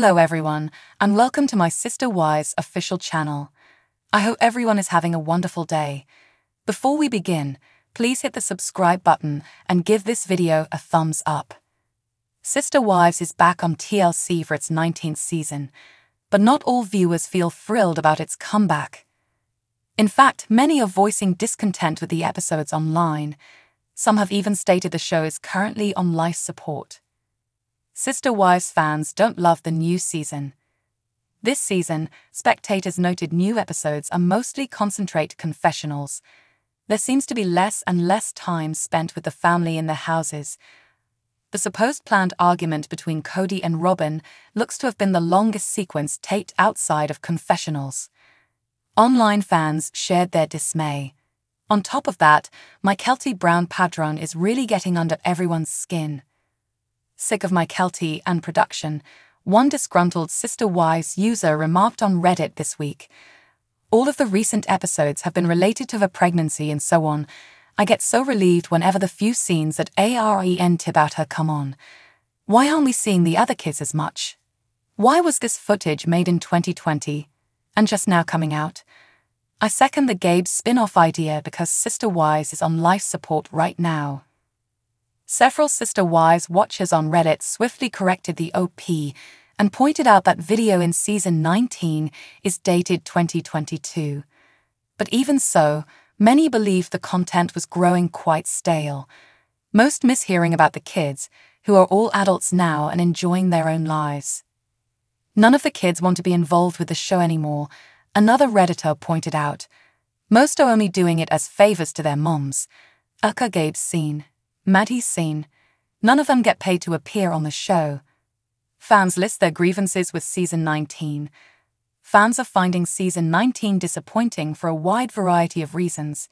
Hello everyone, and welcome to my Sister Wives official channel. I hope everyone is having a wonderful day. Before we begin, please hit the subscribe button and give this video a thumbs up. Sister Wives is back on TLC for its 19th season, but not all viewers feel thrilled about its comeback. In fact, many are voicing discontent with the episodes online. Some have even stated the show is currently on life support. Sister Wives fans don't love the new season. This season, spectators noted new episodes are mostly concentrate confessionals. There seems to be less and less time spent with the family in their houses. The supposed planned argument between Kody and Robyn looks to have been the longest sequence taped outside of confessionals. Online fans shared their dismay. On top of that, Mykelti Padron is really getting under everyone's skin. Sick of Mykelti and production, one disgruntled Sister Wives user remarked on Reddit this week, "All of the recent episodes have been related to her pregnancy and so on. I get so relieved whenever the few scenes that aren't about her come on. Why aren't we seeing the other kids as much? Why was this footage made in 2020 and just now coming out?" I second the Gabe spin-off idea because Sister Wives is on life support right now. Several Sister Wives watchers on Reddit swiftly corrected the OP and pointed out that video in season 19 is dated 2022. But even so, many believed the content was growing quite stale, most mishearing about the kids, who are all adults now and enjoying their own lives. None of the kids want to be involved with the show anymore, another Redditor pointed out. Most are only doing it as favors to their moms. Aka Gabe's scene, Maddie's scene. None of them get paid to appear on the show. Fans list their grievances with season 19. Fans are finding Season 19 disappointing for a wide variety of reasons.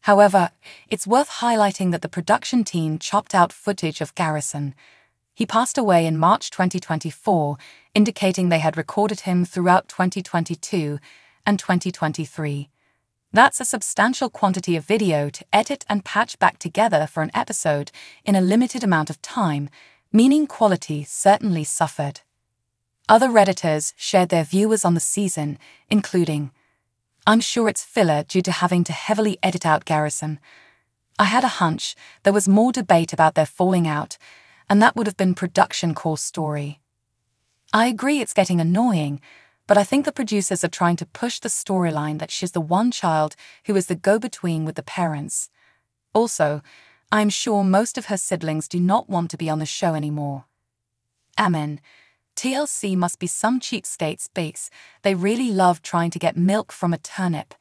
However, it's worth highlighting that the production team chopped out footage of Garrison. He passed away in March 2024, indicating they had recorded him throughout 2022 and 2023. That's a substantial quantity of video to edit and patch back together for an episode in a limited amount of time, meaning quality certainly suffered. Other Redditors shared their views on the season, including, "I'm sure it's filler due to having to heavily edit out Garrison. I had a hunch there was more debate about their falling out, and that would have been production core story. I agree it's getting annoying, but I think the producers are trying to push the storyline that she's the one child who is the go-between with the parents. Also, I'm sure most of her siblings do not want to be on the show anymore. Amen. TLC must be some cheapskates base. They really love trying to get milk from a turnip.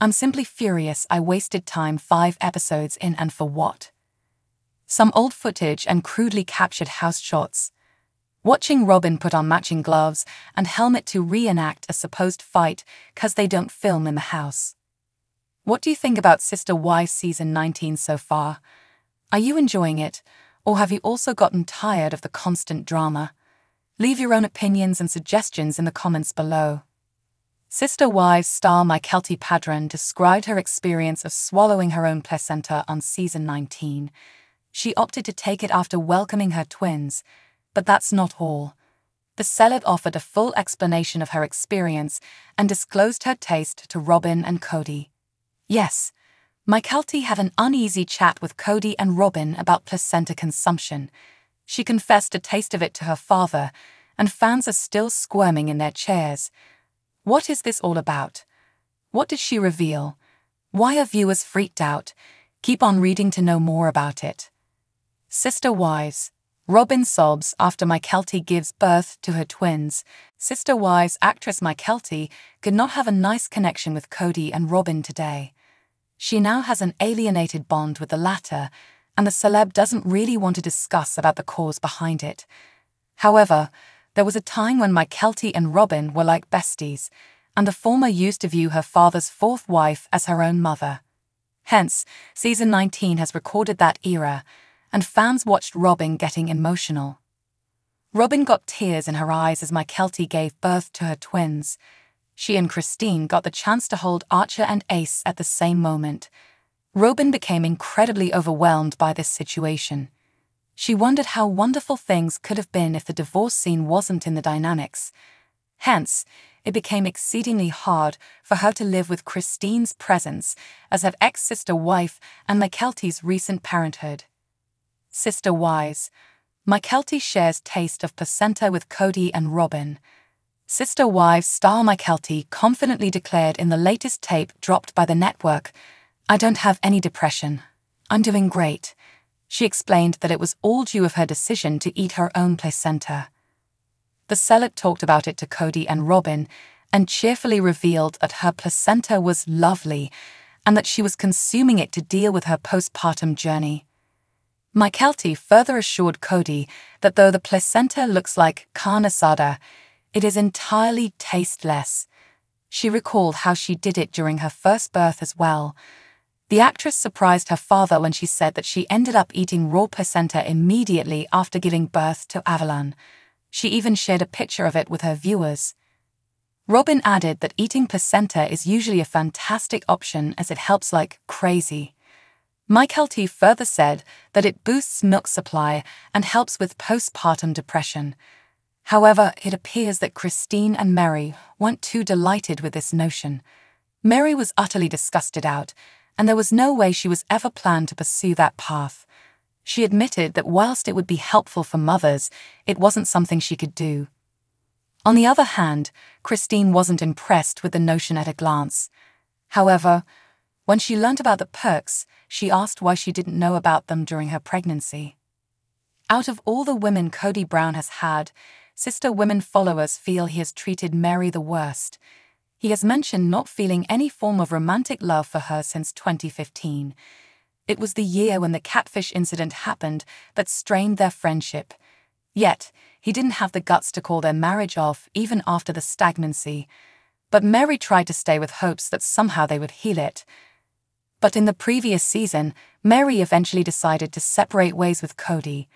I'm simply furious I wasted time 5 episodes in and for what?" Some old footage and crudely captured house shots. Watching Robyn put on matching gloves and helmet to reenact a supposed fight 'cause they don't film in the house. What do you think about Sister Wives Season 19 so far? Are you enjoying it, or have you also gotten tired of the constant drama? Leave your own opinions and suggestions in the comments below. Sister Wives star Mykelti Padron described her experience of swallowing her own placenta on season 19. She opted to take it after welcoming her twins, but that's not all. The celeb offered a full explanation of her experience and disclosed her taste to Robyn and Kody. Yes, Mykelti had an uneasy chat with Kody and Robyn about placenta consumption. She confessed a taste of it to her father, and fans are still squirming in their chairs. What is this all about? What did she reveal? Why are viewers freaked out? Keep on reading to know more about it. Sister Wives. Robyn sobs after Mykelti gives birth to her twins. Sister Wives actress Mykelti could not have a nice connection with Kody and Robyn today. She now has an alienated bond with the latter, and the celeb doesn't really want to discuss about the cause behind it. However, there was a time when Mykelti and Robyn were like besties, and the former used to view her father's fourth wife as her own mother. Hence, season 19 has recorded that era, and fans watched Robyn getting emotional. Robyn got tears in her eyes as Mykelti gave birth to her twins. She and Christine got the chance to hold Archer and Ace at the same moment. Robyn became incredibly overwhelmed by this situation. She wondered how wonderful things could have been if the divorce scene wasn't in the dynamics. Hence, it became exceedingly hard for her to live with Christine's presence as her ex-sister wife and Mykelti's recent parenthood. Sister Wives. Mykelti shares taste of placenta with Kody and Robyn. Sister Wives star Mykelti confidently declared in the latest tape dropped by the network, "I don't have any depression. I'm doing great." She explained that it was all due of her decision to eat her own placenta. The celeb talked about it to Kody and Robyn and cheerfully revealed that her placenta was lovely and that she was consuming it to deal with her postpartum journey. Mykelti further assured Kody that though the placenta looks like carne asada, it is entirely tasteless. She recalled how she did it during her first birth as well. The actress surprised her father when she said that she ended up eating raw placenta immediately after giving birth to Avalon. She even shared a picture of it with her viewers. Robyn added that eating placenta is usually a fantastic option as it helps like crazy. Mykelti further said that it boosts milk supply and helps with postpartum depression. However, it appears that Christine and Meri weren't too delighted with this notion. Meri was utterly disgusted out, and there was no way she was ever planned to pursue that path. She admitted that whilst it would be helpful for mothers, it wasn't something she could do. On the other hand, Christine wasn't impressed with the notion at a glance. However, when she learned about the perks, she asked why she didn't know about them during her pregnancy. Out of all the women Kody Brown has had, Sister Women followers feel he has treated Meri the worst. He has mentioned not feeling any form of romantic love for her since 2015. It was the year when the catfish incident happened that strained their friendship. Yet, he didn't have the guts to call their marriage off even after the stagnancy. But Meri tried to stay with hopes that somehow they would heal it. But in the previous season, Meri eventually decided to separate ways with Kody.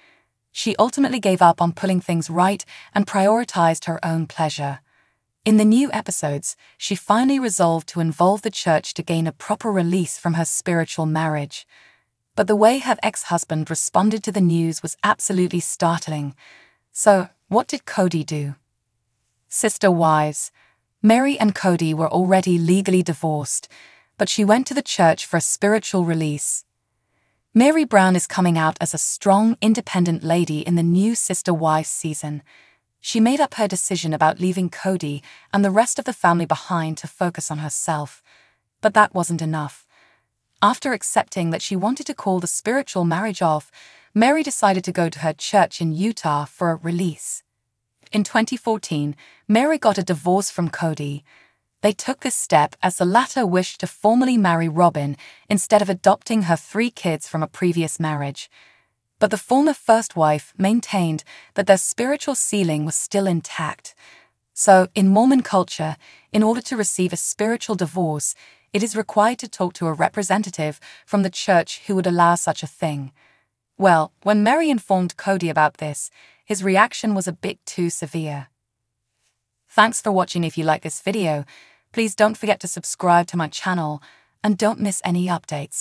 She ultimately gave up on pulling things right and prioritized her own pleasure. In the new episodes, she finally resolved to involve the church to gain a proper release from her spiritual marriage. But the way her ex-husband responded to the news was absolutely startling. So, what did Kody do? Sister Wives. Meri and Kody were already legally divorced, but she went to the church for a spiritual release. Meri Brown is coming out as a strong, independent lady in the new Sister Wives season. She made up her decision about leaving Kody and the rest of the family behind to focus on herself. But that wasn't enough. After accepting that she wanted to call the spiritual marriage off, Meri decided to go to her church in Utah for a release. In 2014, Meri got a divorce from Kody. They took this step as the latter wished to formally marry Robyn instead of adopting her 3 kids from a previous marriage. But the former first wife maintained that their spiritual ceiling was still intact. So, in Mormon culture, in order to receive a spiritual divorce, it is required to talk to a representative from the church who would allow such a thing. Well, when Meri informed Kody about this, his reaction was a bit too severe. Thanks for watching. If you like this video, please don't forget to subscribe to my channel and don't miss any updates.